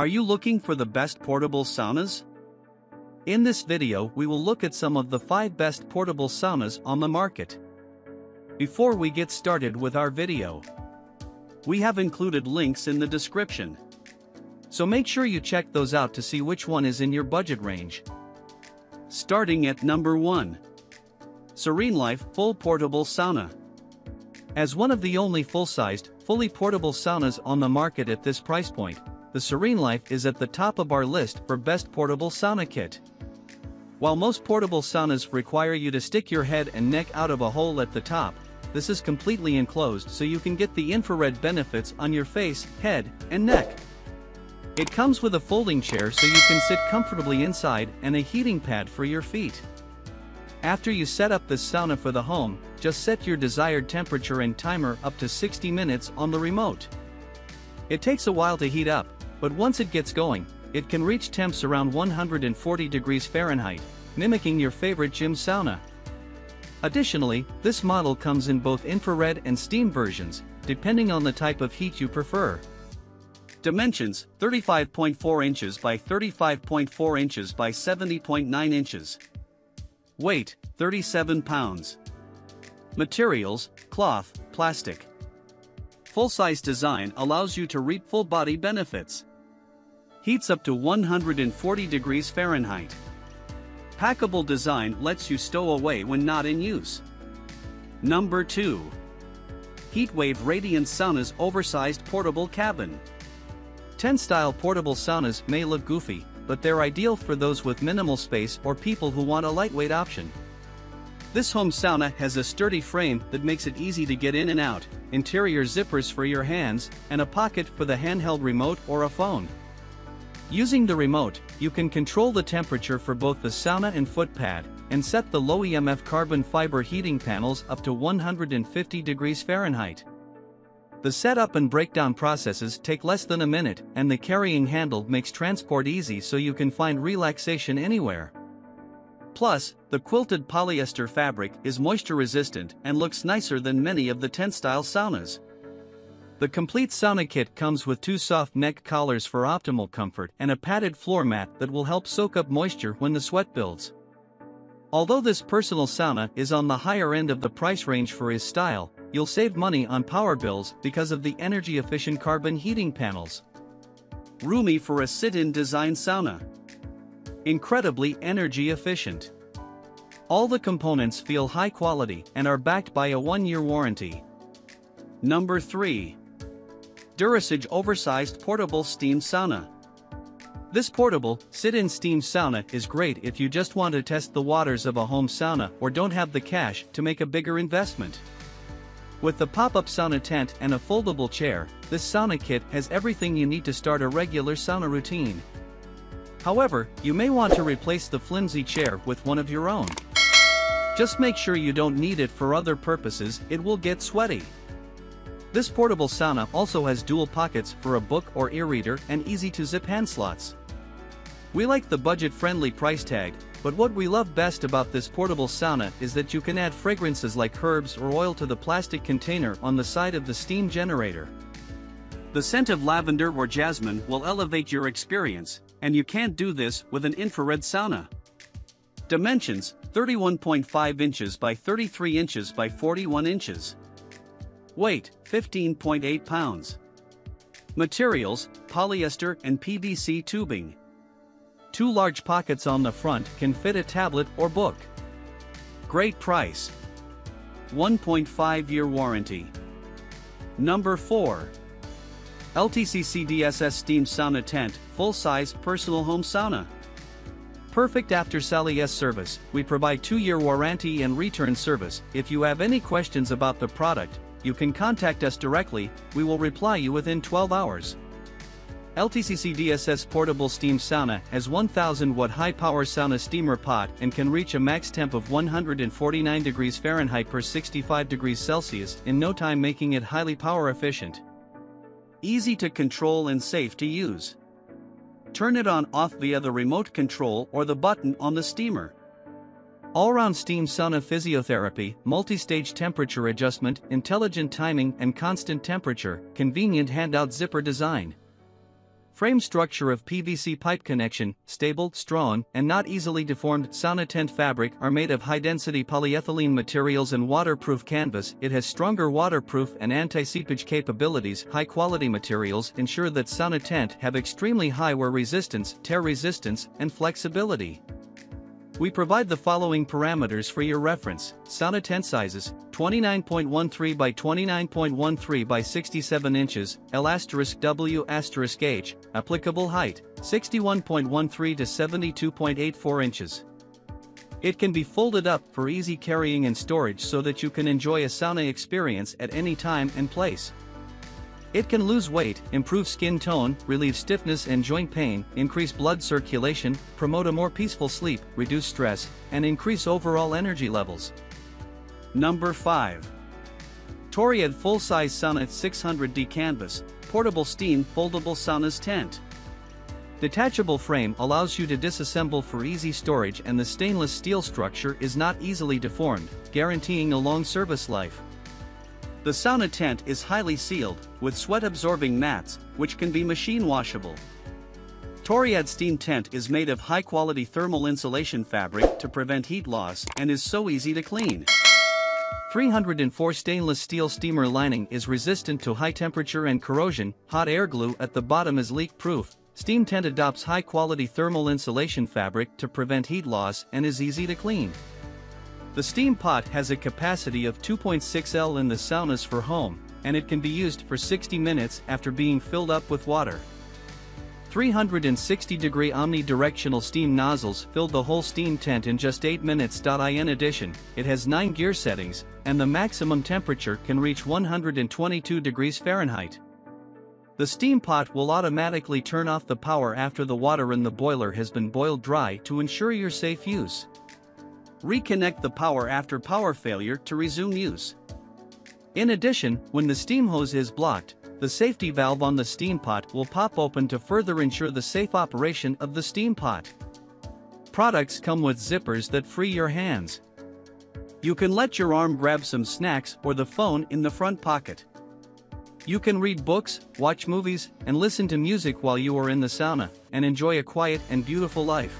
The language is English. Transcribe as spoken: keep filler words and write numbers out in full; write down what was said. Are you looking for the best portable saunas? In this video we will look at some of the five best portable saunas on the market. Before we get started with our video, we have included links in the description. So make sure you check those out to see which one is in your budget range. Starting at number one. SereneLife Full Portable Sauna. As one of the only full-sized, fully portable saunas on the market at this price point, the SereneLife is at the top of our list for best portable sauna kit. While most portable saunas require you to stick your head and neck out of a hole at the top, this is completely enclosed so you can get the infrared benefits on your face, head, and neck. It comes with a folding chair so you can sit comfortably inside and a heating pad for your feet. After you set up this sauna for the home, just set your desired temperature and timer up to sixty minutes on the remote. It takes a while to heat up, but once it gets going, it can reach temps around one hundred forty degrees Fahrenheit, mimicking your favorite gym sauna. Additionally, this model comes in both infrared and steam versions, depending on the type of heat you prefer. Dimensions: thirty-five point four inches by thirty-five point four inches by seventy point nine inches. Weight: thirty-seven pounds. Materials: cloth, plastic. Full-size design allows you to reap full body benefits. Heats up to one hundred forty degrees Fahrenheit. Packable design lets you stow away when not in use. Number two. Heat Wave Radiant Saunas Oversized Portable Cabin. Tent-style portable saunas may look goofy, but they're ideal for those with minimal space or people who want a lightweight option. This home sauna has a sturdy frame that makes it easy to get in and out, interior zippers for your hands, and a pocket for the handheld remote or a phone. Using the remote, you can control the temperature for both the sauna and footpad, and set the low E M F carbon fiber heating panels up to one hundred fifty degrees Fahrenheit. The setup and breakdown processes take less than a minute, and the carrying handle makes transport easy so you can find relaxation anywhere. Plus, the quilted polyester fabric is moisture-resistant and looks nicer than many of the tent-style saunas. The complete sauna kit comes with two soft neck collars for optimal comfort and a padded floor mat that will help soak up moisture when the sweat builds. Although this personal sauna is on the higher end of the price range for his style, you'll save money on power bills because of the energy-efficient carbon heating panels. Roomy for a sit-in design sauna. Incredibly energy efficient. All the components feel high quality and are backed by a one-year warranty. Number three. Durasage Oversized Portable Steam Sauna. This portable, sit-in steam sauna is great if you just want to test the waters of a home sauna or don't have the cash to make a bigger investment. With the pop-up sauna tent and a foldable chair, this sauna kit has everything you need to start a regular sauna routine. However, you may want to replace the flimsy chair with one of your own. Just make sure you don't need it for other purposes, it will get sweaty. This portable sauna also has dual pockets for a book or e-reader and easy-to-zip hand slots. We like the budget-friendly price tag, but what we love best about this portable sauna is that you can add fragrances like herbs or oil to the plastic container on the side of the steam generator. The scent of lavender or jasmine will elevate your experience, and you can't do this with an infrared sauna. Dimensions: thirty-one point five inches by thirty-three inches by forty-one inches. Weight: fifteen point eight pounds. Materials: polyester and P V C tubing. Two large pockets on the front can fit a tablet or book. Great price. one point five year warranty. Number four. L T C C D S S Steam Sauna Tent Full-Size Personal Home Sauna. Perfect after sales service, we provide two year warranty and return service. If you have any questions about the product, you can contact us directly, we will reply you within twelve hours. L T C C D S S Portable Steam Sauna has one thousand watt high-power sauna steamer pot and can reach a max temp of one hundred forty-nine degrees Fahrenheit per sixty-five degrees Celsius in no time, making it highly power efficient. Easy to control and safe to use. Turn it on/off via the remote control or the button on the steamer. All-round steam sauna physiotherapy, multi-stage temperature adjustment, intelligent timing and constant temperature, convenient handout zipper design. Frame structure of P V C pipe connection, stable, strong, and not easily deformed. Sauna tent fabric are made of high-density polyethylene materials and waterproof canvas. It has stronger waterproof and anti-seepage capabilities. High-quality materials ensure that sauna tent have extremely high wear resistance, tear resistance, and flexibility. We provide the following parameters for your reference. Sauna tent sizes, twenty-nine point one three by twenty-nine point one three by sixty-seven inches, L*W*H. Applicable height, sixty-one point one three to seventy-two point eight four inches. It can be folded up for easy carrying and storage so that you can enjoy a sauna experience at any time and place. It can lose weight, improve skin tone, relieve stiffness and joint pain, increase blood circulation, promote a more peaceful sleep, reduce stress, and increase overall energy levels. Number five. TOREAD Full-Size Sauna six hundred D Canvas, Portable Steam Foldable Saunas Tent. Detachable frame allows you to disassemble for easy storage, and the stainless steel structure is not easily deformed, guaranteeing a long service life. The sauna tent is highly sealed, with sweat-absorbing mats, which can be machine washable. TOREAD steam tent is made of high-quality thermal insulation fabric to prevent heat loss and is so easy to clean. three hundred four stainless steel steamer lining is resistant to high temperature and corrosion. Hot air glue at the bottom is leak-proof. Steam tent adopts high-quality thermal insulation fabric to prevent heat loss and is easy to clean. The steam pot has a capacity of two point six liters in the saunas for home, and it can be used for sixty minutes after being filled up with water. three hundred sixty degree omnidirectional steam nozzles filled the whole steam tent in just eight minutes. In addition, it has nine gear settings, and the maximum temperature can reach one hundred twenty-two degrees Fahrenheit. The steam pot will automatically turn off the power after the water in the boiler has been boiled dry to ensure your safe use. Reconnect the power after power failure to resume use. In addition, when the steam hose is blocked, the safety valve on the steam pot will pop open to further ensure the safe operation of the steam pot. Products come with zippers that free your hands. You can let your arm grab some snacks or the phone in the front pocket. You can read books, watch movies, and listen to music while you are in the sauna, and enjoy a quiet and beautiful life.